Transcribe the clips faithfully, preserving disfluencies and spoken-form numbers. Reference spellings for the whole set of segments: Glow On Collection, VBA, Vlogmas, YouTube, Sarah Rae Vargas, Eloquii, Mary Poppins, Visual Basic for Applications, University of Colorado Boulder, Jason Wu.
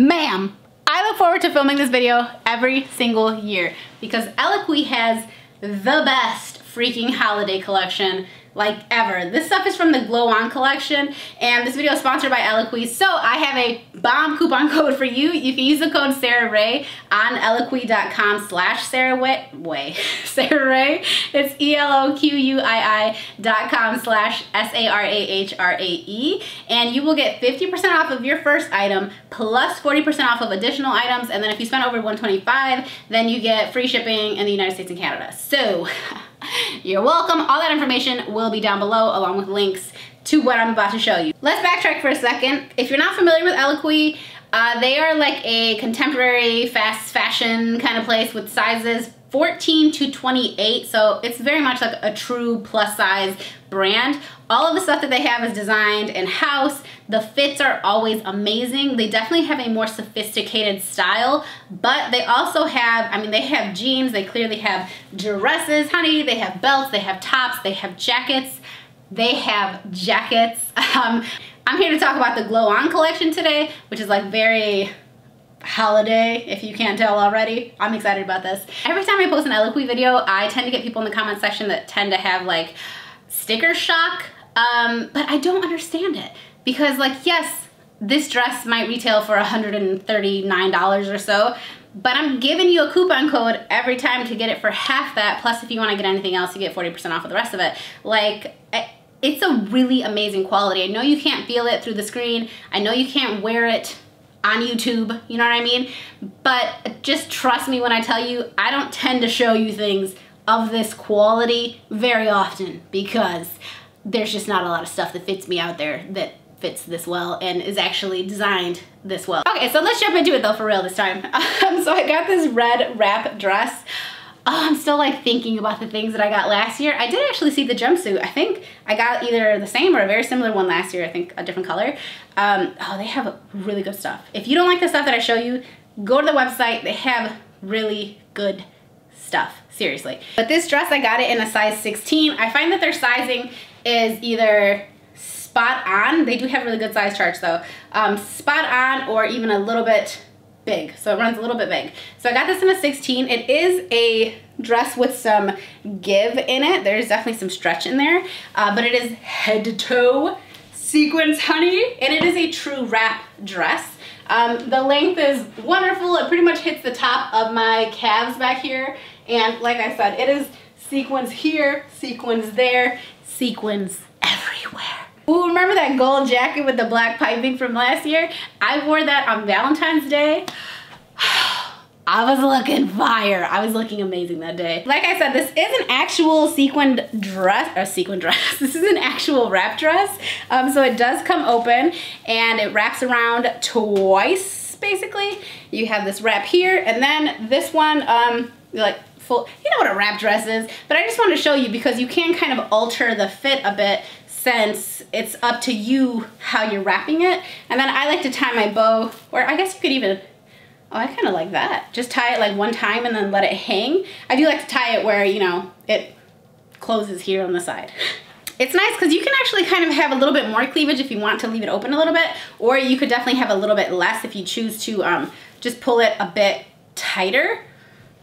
ma'am, I look forward to filming this video every single year because Eloquii has the best freaking holiday collection like ever. This stuff is from the Glow On Collection, and this video is sponsored by Eloquii, so I have a bomb coupon code for you. You can use the code SarahRay on eloquii.com slash SarahWay. SarahRay. It's E L O Q U I I dot com slash S A R A H R A E, and you will get fifty percent off of your first item plus forty percent off of additional items, and then if you spend over one hundred twenty-five dollars, then you get free shipping in the United States and Canada. So you're welcome. All that information will be down below along with links to what I'm about to show you. Let's backtrack for a second. If you're not familiar with Eloquii, uh, they are like a contemporary fast fashion kind of place with sizes fourteen to twenty-eight, so it's very much like a true plus size brand. All of the stuff that they have is designed in-house. The fits are always amazing. They definitely have a more sophisticated style, but they also have, I mean, they have jeans, they clearly have dresses, honey, they have belts, they have tops, they have jackets, they have jackets. Um, I'm here to talk about the Glow On collection today, which is like very holiday, if you can't tell already. I'm excited about this. Every time I post an Eloquii video, I tend to get people in the comment section that tend to have like sticker shock, um, but I don't understand it because, like, yes, this dress might retail for one hundred thirty-nine dollars or so, but I'm giving you a coupon code every time to get it for half that, plus if you want to get anything else, you get forty percent off of the rest of it. Like, I, it's a really amazing quality. I know you can't feel it through the screen. I know you can't wear it on YouTube, you know what I mean? But just trust me when I tell you, I don't tend to show you things of this quality very often because there's just not a lot of stuff that fits me out there that fits this well and is actually designed this well. Okay, so let's jump into it though, for real this time. Um, so I got this red wrap dress. Oh, I'm still like thinking about the things that I got last year. I did actually see the jumpsuit. I think I got either the same or a very similar one last year. I think a different color. Um, oh, they have really good stuff. If you don't like the stuff that I show you, go to the website. They have really good stuff, seriously. But this dress, I got it in a size sixteen. I find that their sizing is either spot on. They do have really good size charts though. Um, spot on or even a little bit big, so it runs a little bit big. So I got this in a sixteen. It is a dress with some give in it. There's definitely some stretch in there, uh, but it is head to toe sequins, honey, and it is a true wrap dress. Um, the length is wonderful. It pretty much hits the top of my calves back here, and like I said, it is sequins here, sequins there, sequins everywhere. Ooh, remember that gold jacket with the black piping from last year? I wore that on Valentine's Day. I was looking fire. I was looking amazing that day. Like I said, this is an actual sequined dress, or sequin dress. This is an actual wrap dress. Um, so it does come open and it wraps around twice, basically. You have this wrap here, and then this one, um, like, full, you know what a wrap dress is, but I just wanted to show you because you can kind of alter the fit a bit since it's up to you how you're wrapping it. And then I like to tie my bow, or I guess you could even, oh, I kind of like that. Just tie it like one time and then let it hang. I do like to tie it where, you know, it closes here on the side. It's nice because you can actually kind of have a little bit more cleavage if you want to leave it open a little bit, or you could definitely have a little bit less if you choose to um, just pull it a bit tighter.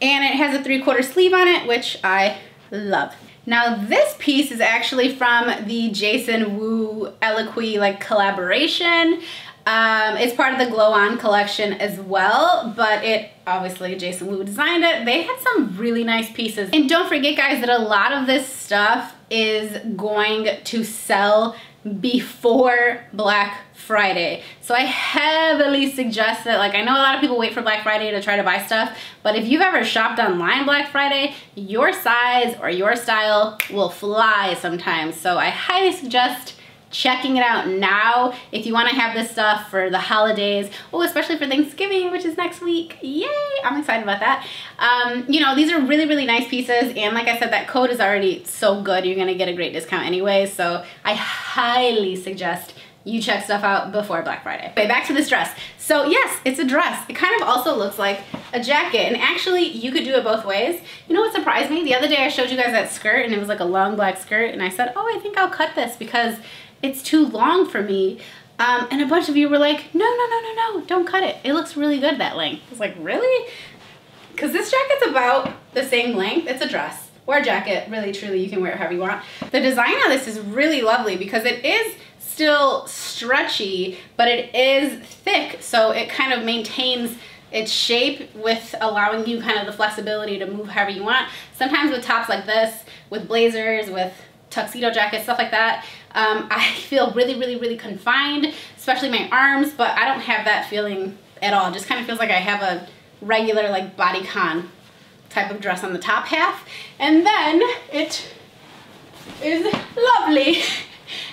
And it has a three quarter sleeve on it, which I love. Now this piece is actually from the Jason Wu Eloquii like collaboration. Um, it's part of the Glow On collection as well, but it obviously Jason Wu designed it. They had some really nice pieces. And don't forget guys that a lot of this stuff is going to sell before Black Friday. So I heavily suggest that, like, I know a lot of people wait for Black Friday to try to buy stuff, but if you've ever shopped online Black Friday, your size or your style will fly sometimes. So I highly suggest checking it out now if you want to have this stuff for the holidays. Oh, especially for Thanksgiving, which is next week. Yay! I'm excited about that. Um, you know, these are really, really nice pieces, and like I said, that code is already so good. You're going to get a great discount anyway, so I highly suggest you check stuff out before Black Friday. Okay, back to this dress. So yes, it's a dress. It kind of also looks like a jacket, and actually you could do it both ways. You know what surprised me? The other day I showed you guys that skirt, and it was like a long black skirt, and I said, oh, I think I'll cut this because it's too long for me. Um, and a bunch of you were like, no, no, no, no, no, don't cut it. It looks really good that length. I was like, really? Because this jacket's about the same length. It's a dress or a jacket. Really, truly, you can wear it however you want. The design on this is really lovely because it is still stretchy, but it is thick, so it kind of maintains its shape with allowing you kind of the flexibility to move however you want. Sometimes with tops like this, with blazers, with tuxedo jackets, stuff like that, um, I feel really, really, really confined, especially my arms, but I don't have that feeling at all. It just kind of feels like I have a regular like bodycon type of dress on the top half. And then it is lovely.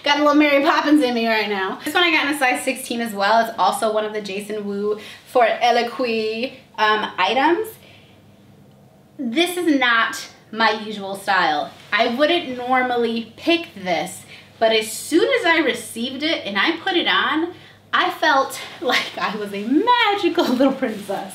Got a little Mary Poppins in me right now. This one I got in a size sixteen as well. It's also one of the Jason Wu for Eloquii um, items. This is not my usual style. I wouldn't normally pick this, but as soon as I received it and I put it on, I felt like I was a magical little princess.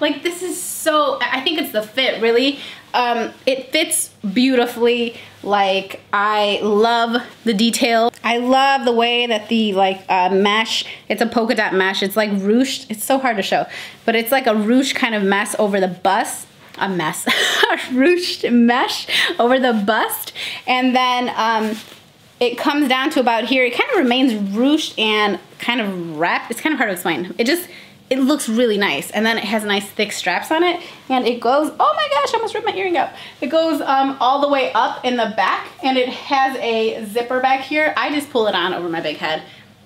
Like, this is so, I think it's the fit, really. Um, it fits beautifully. Like, I love the detail. I love the way that the like uh, mesh, it's a polka dot mesh. It's like ruched, it's so hard to show, but it's like a ruched kind of mess over the bust. A mess, a ruched mesh over the bust. And then um, it comes down to about here. It kind of remains ruched and kind of wrapped. It's kind of hard to explain. It just, it looks really nice, and then it has nice thick straps on it, and it goes, oh my gosh, I almost ripped my earring out. It goes um, all the way up in the back, and it has a zipper back here. I just pull it on over my big head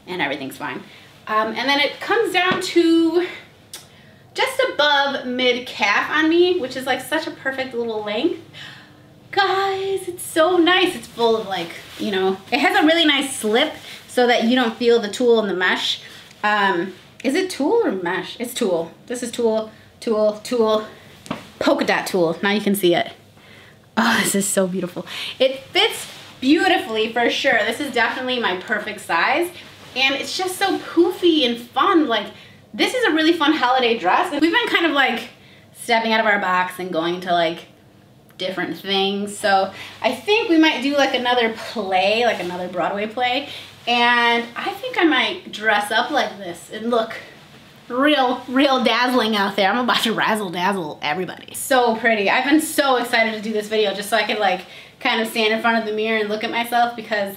and everything's fine. Um, and then it comes down to just above mid calf on me, which is like such a perfect little length. Guys, it's so nice. It's full of like, you know, it has a really nice slip so that you don't feel the tulle and the mesh. Um, Is it tulle or mesh? It's tulle. This is tulle, tulle, tulle, polka dot tulle. Now you can see it. Oh, this is so beautiful. It fits beautifully for sure. This is definitely my perfect size. And it's just so poofy and fun. Like, this is a really fun holiday dress. We've been kind of like stepping out of our box and going to like different things. So I think we might do like another play, like another Broadway play. And I think I might dress up like this and look real, real dazzling out there. I'm about to razzle dazzle everybody. So pretty. I've been so excited to do this video just so I could like kind of stand in front of the mirror and look at myself because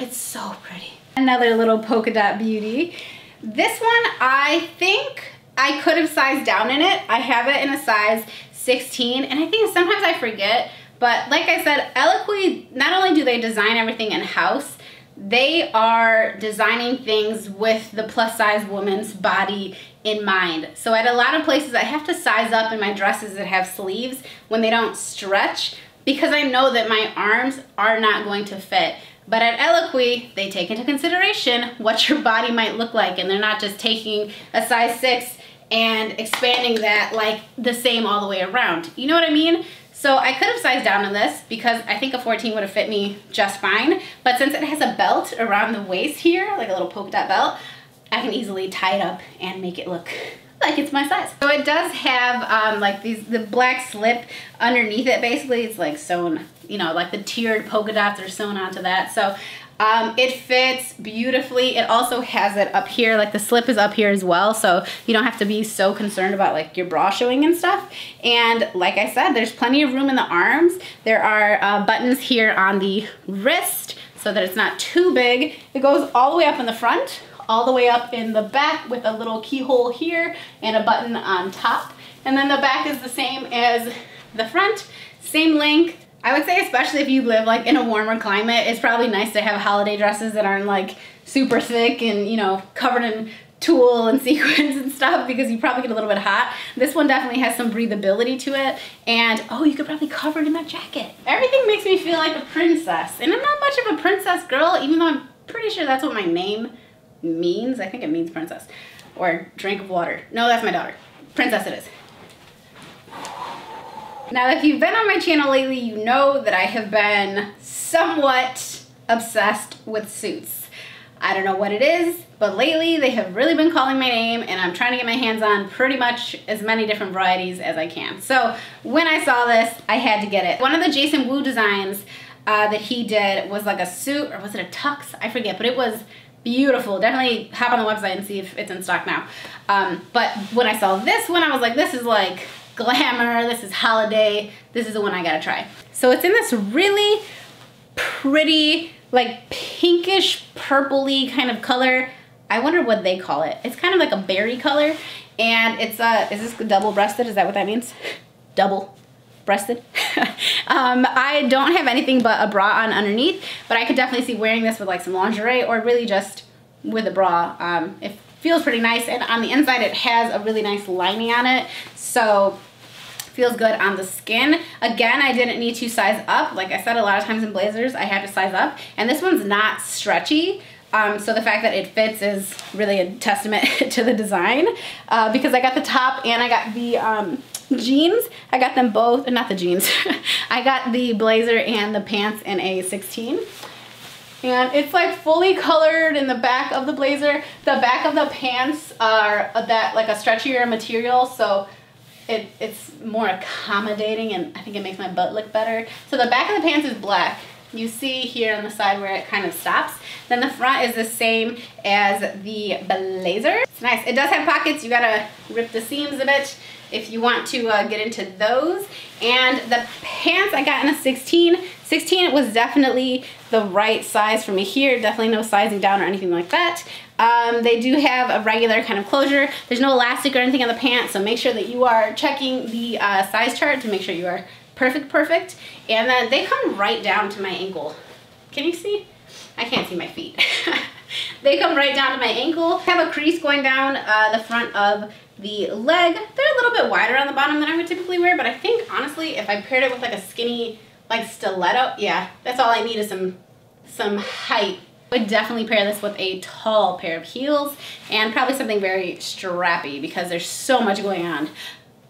it's so pretty. Another little polka dot beauty. This one, I think I could have sized down in it. I have it in a size sixteen, and I think sometimes I forget. But like I said, Eloquii, not only do they design everything in-house, they are designing things with the plus size woman's body in mind. So at a lot of places, I have to size up in my dresses that have sleeves when they don't stretch because I know that my arms are not going to fit. But at Eloquii, they take into consideration what your body might look like, and they're not just taking a size six and expanding that like the same all the way around. You know what I mean? So I could have sized down on this because I think a fourteen would have fit me just fine. But since it has a belt around the waist here, like a little polka dot belt, I can easily tie it up and make it look like it's my size. So it does have um, like these, the black slip underneath it basically. It's like sewn, you know, like the tiered polka dots are sewn onto that. So um, it fits beautifully. It also has it up here, like the slip is up here as well. So you don't have to be so concerned about like your bra showing and stuff. And like I said, there's plenty of room in the arms. There are uh, buttons here on the wrist so that it's not too big. It goes all the way up in the front, all the way up in the back with a little keyhole here and a button on top. And then the back is the same as the front, same length. I would say, especially if you live like in a warmer climate, it's probably nice to have holiday dresses that aren't like super thick and, you know, covered in tulle and sequins and stuff because you probably get a little bit hot. This one definitely has some breathability to it, and oh, you could probably cover it in that jacket. Everything makes me feel like a princess, and I'm not much of a princess girl, even though I'm pretty sure that's what my name is means. I think it means princess or drink of water. No, that's my daughter. Princess it is. Now, if you've been on my channel lately, you know that I have been somewhat obsessed with suits. I don't know what it is, but lately they have really been calling my name, and I'm trying to get my hands on pretty much as many different varieties as I can. So when I saw this, I had to get it. One of the Jason Wu designs uh, that he did was like a suit, or was it a tux? I forget, but it was beautiful. Definitely hop on the website and see if it's in stock now. Um, but when I saw this one, I was like, this is like glamour, this is holiday, this is the one I gotta try. So it's in this really pretty, like pinkish, purpley kind of color. I wonder what they call it. It's kind of like a berry color. And it's uh, is this double-breasted? Is that what that means? Double-breasted? um, I don't have anything but a bra on underneath, but I could definitely see wearing this with like some lingerie or really just with a bra. Um, it feels pretty nice, and on the inside it has a really nice lining on it, so feels good on the skin. Again, I didn't need to size up. Like I said, a lot of times in blazers I have to size up, and this one's not stretchy. Um, so the fact that it fits is really a testament to the design, uh, because I got the top and I got the um, jeans. I got them both, not the jeans. I got the blazer and the pants in a sixteen. And it's like fully colored in the back of the blazer. The back of the pants are that like a stretchier material, so it, it's more accommodating, and I think it makes my butt look better. So the back of the pants is black. You see here on the side where it kind of stops. Then the front is the same as the blazer. It's nice. It does have pockets. You gotta rip the seams a bit if you want to uh, get into those. And the pants I got in a sixteen. sixteen was definitely the right size for me here. Definitely no sizing down or anything like that. Um, they do have a regular kind of closure. There's no elastic or anything on the pants, so make sure that you are checking the uh, size chart to make sure you are perfect, perfect. And then they come right down to my ankle. Can you see? I can't see my feet. They come right down to my ankle. I have a crease going down uh, the front of the leg. They're a little bit wider on the bottom than I would typically wear, but I think honestly, if I paired it with like a skinny, like stiletto, yeah, that's all I need is some, some height. I would definitely pair this with a tall pair of heels and probably something very strappy because there's so much going on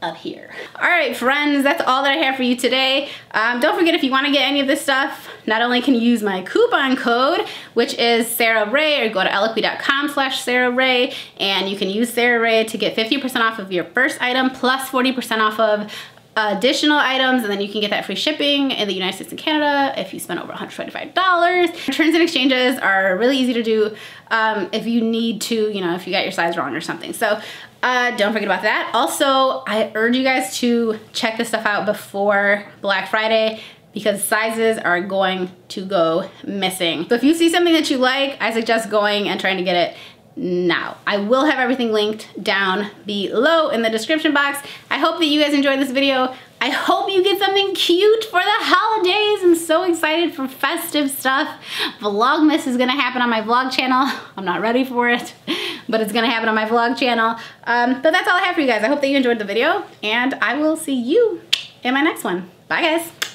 up here. All right, friends, that's all that I have for you today. Um, don't forget, if you want to get any of this stuff, not only can you use my coupon code, which is Sarah Ray, or go to eloquii dot com slash Sarah Ray, and you can use Sarah Ray to get fifty percent off of your first item, plus forty percent off of additional items, and then you can get that free shipping in the United States and Canada if you spend over one hundred twenty-five dollars. Returns and exchanges are really easy to do um, if you need to, you know, if you got your size wrong or something. So uh, don't forget about that. Also, I urge you guys to check this stuff out before Black Friday, because sizes are going to go missing. So if you see something that you like, I suggest going and trying to get it now. I will have everything linked down below in the description box. I hope that you guys enjoyed this video. I hope you get something cute for the holidays. I'm so excited for festive stuff. Vlogmas is gonna happen on my vlog channel. I'm not ready for it, but it's gonna happen on my vlog channel. Um, but that's all I have for you guys. I hope that you enjoyed the video, and I will see you in my next one. Bye, guys.